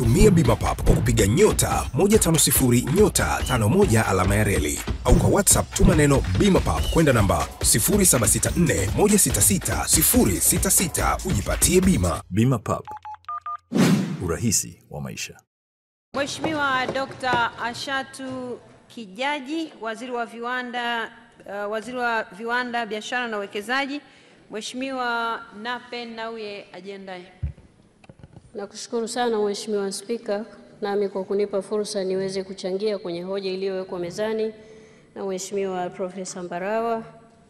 Tumia Bima Pap kwa kupiga *150*51 au kwa WhatsApp tuma neno Bima Pap kwenda namba 0764166066 ujipatie bima. Bima Pap, urahisi wa maisha. Mheshimiwa Dr. Ashatu Kijaji, Waziri wa Viwanda, Biashara na Uwekezaji, Mheshimiwa Napen Nauye ajendaye. Nakushukuru sana Mheshimiwa Spika nami kwa kunipa fursa niweze kuchangia kwenye hoja iliyowekwa mezani na Mheshimiwa Profesa Mbarawa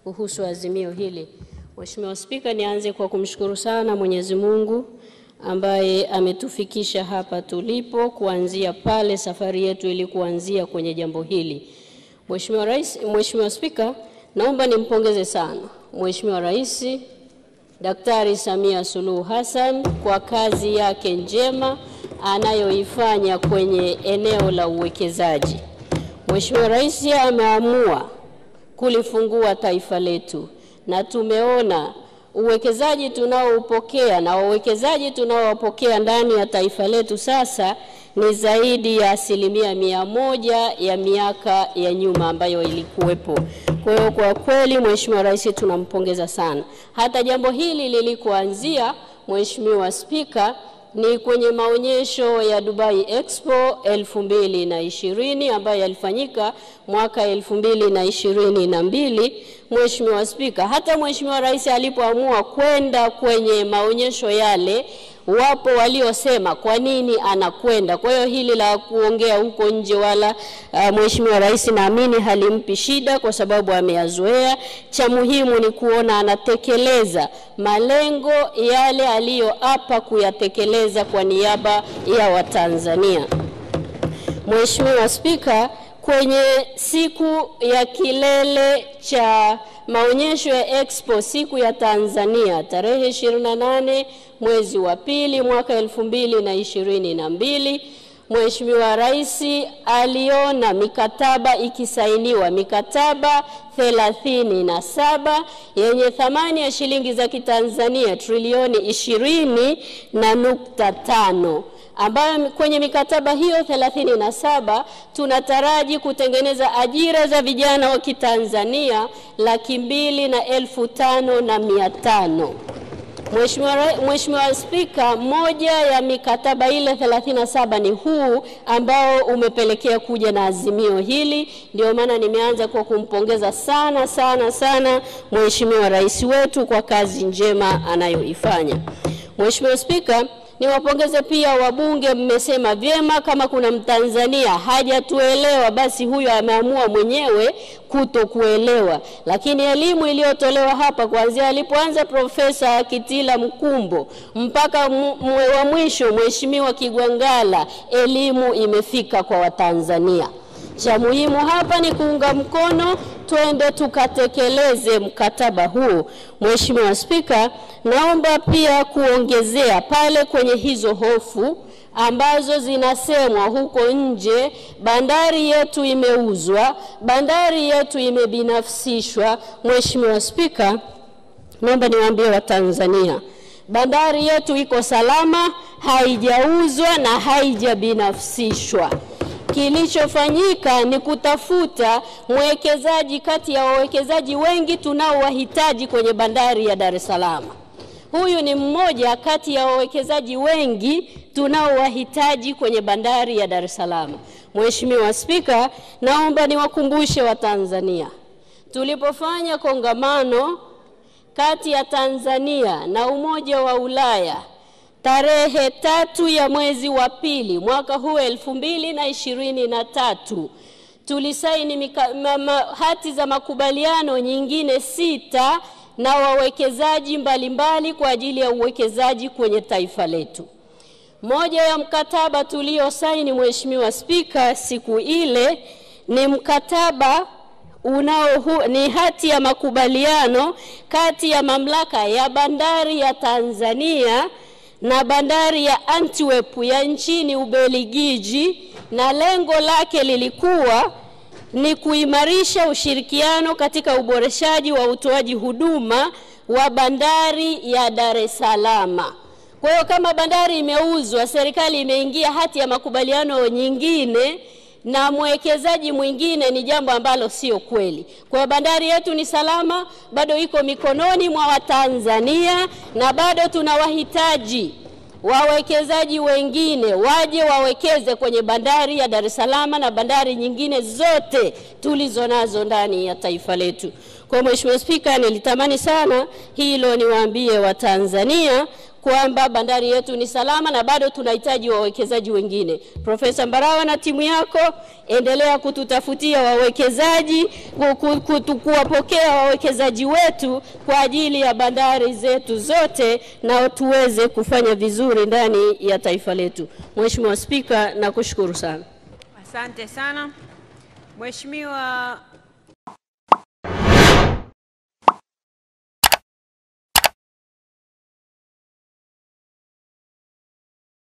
kuhusu azimio hili. Mheshimiwa Spika, nianze kwa kumshukuru sana Mwenyezi Mungu ambaye ametufikisha hapa tulipo kuanzia pale safari yetu ilikuanzia kwenye jambo hili. Mheshimiwa Spika, naomba nimpongeze sana Mheshimiwa Rais Daktari Samia Suluhu Hassan kwa kazi yake njema anayoifanya kwenye eneo la uwekezaji. Mheshimiwa Rais ameamua kulifungua taifa letu na tumeona uwekezaji tunaoupokea na wawekezaji tunaowapokea ndani ya taifa letu sasa ni zaidi ya 100% ya miaka ya nyuma ambayo ilikuwepo. Kwa hiyo kwa kweli Mheshimiwa Rais tunampongeza sana. Hata jambo hili lilikuanzia Mheshimiwa Spika ni kwenye maonyesho ya Dubai Expo 2020 ambayo yalifanyika mwaka 2022. Mheshimiwa Spika, hata Mheshimiwa Rais alipoamua kwenda kwenye maonyesho yale wapo waliosema kwa nini anakwenda. Kwa hiyo hili la kuongea huko nje wala Mheshimiwa Rais naamini halimpi shida kwa sababu ameyazoea. Cha muhimu ni kuona anatekeleza malengo yale aliyoapa kuyatekeleza kwa niaba ya Watanzania. Mheshimiwa Spika, kwenye siku ya kilele cha maonyesho ya Expo, siku ya Tanzania, tarehe 28 mwezi wa pili mwaka 2022, Mheshimiwa Rais aliona mikataba ikisainiwa, mikataba 37 yenye thamani ya shilingi za Kitanzania trilioni 20.5. ambayo kwenye mikataba hiyo 37 tunataraji kutengeneza ajira za vijana wa Kitanzania 205,500. Mheshimiwa Spika, moja ya mikataba ile 37 ni huu ambao umepelekea kuja na azimio hili. Ndio maana nimeanza kwa kumpongeza sana Mheshimiwa Rais wetu kwa kazi njema anayoifanya. Mheshimiwa Spika, niwapongeze pia wabunge, mmesema vyema kama kuna Mtanzania hajatuelewa basi huyo ameamua mwenyewe kutokuelewa. Lakini elimu iliyotolewa hapa kuanzia alipoanza Profesa Kitila Mkumbo mpaka wa mwisho Mheshimiwa Kigwangala, elimu imefika kwa Watanzania. Cha muhimu hapa ni kuunga mkono, tuende tukatekeleze mkataba huu. Mheshimiwa Spika, naomba pia kuongezea pale kwenye hizo hofu ambazo zinasemwa huko nje, bandari yetu imeuzwa, bandari yetu imebinafsishwa. Mheshimiwa Spika, naomba niwaambie Watanzania bandari yetu iko salama, haijauzwa na haijabinafsishwa. Kilichofanyika ni kutafuta mwekezaji kati ya wawekezaji wengi tunaowahitaji kwenye bandari ya Dar es Salaam. Huyu ni mmoja kati ya wawekezaji wengi tunaowahitaji kwenye bandari ya Dar es Salaam. Mheshimiwa Spika, naomba niwakumbushe Watanzania tulipofanya kongamano kati ya Tanzania na Umoja wa Ulaya tarehe 3 ya mwezi wa pili mwaka huu 2023, tulisaini hati za makubaliano nyingine 6 na wawekezaji mbalimbali kwa ajili ya uwekezaji kwenye taifa letu. Moja ya mkataba tuliosaini Mheshimiwa Spika siku ile ni mkataba ni hati ya makubaliano kati ya mamlaka ya bandari ya Tanzania na bandari ya Antwerp ya nchini Ubelgiji, na lengo lake lilikuwa ni kuimarisha ushirikiano katika uboreshaji wa utoaji huduma wa bandari ya Dar es Salaam. Kwa hiyo kama bandari imeuzwa, serikali imeingia hati ya makubaliano nyingine na mwekezaji mwingine, ni jambo ambalo sio kweli. Kwa bandari yetu ni salama, bado iko mikononi mwa Watanzania na bado tunawahitaji wawekezaji wengine waje wawekeze kwenye bandari ya Dar es Salaam na bandari nyingine zote tulizonazo ndani ya taifa letu. Kwa Mheshimiwa Spika, nilitamani sana hilo niwaambie Watanzania kwamba bandari yetu ni salama na bado tunahitaji wawekezaji wengine. Profesa Mbarawa na timu yako, endelea kututafutia wawekezaji, kuwapokea wawekezaji wetu kwa ajili ya bandari zetu zote, na tuweze kufanya vizuri ndani ya taifa letu. Mheshimiwa Spika, nakushukuru sana. Asante sana. Mheshimiwa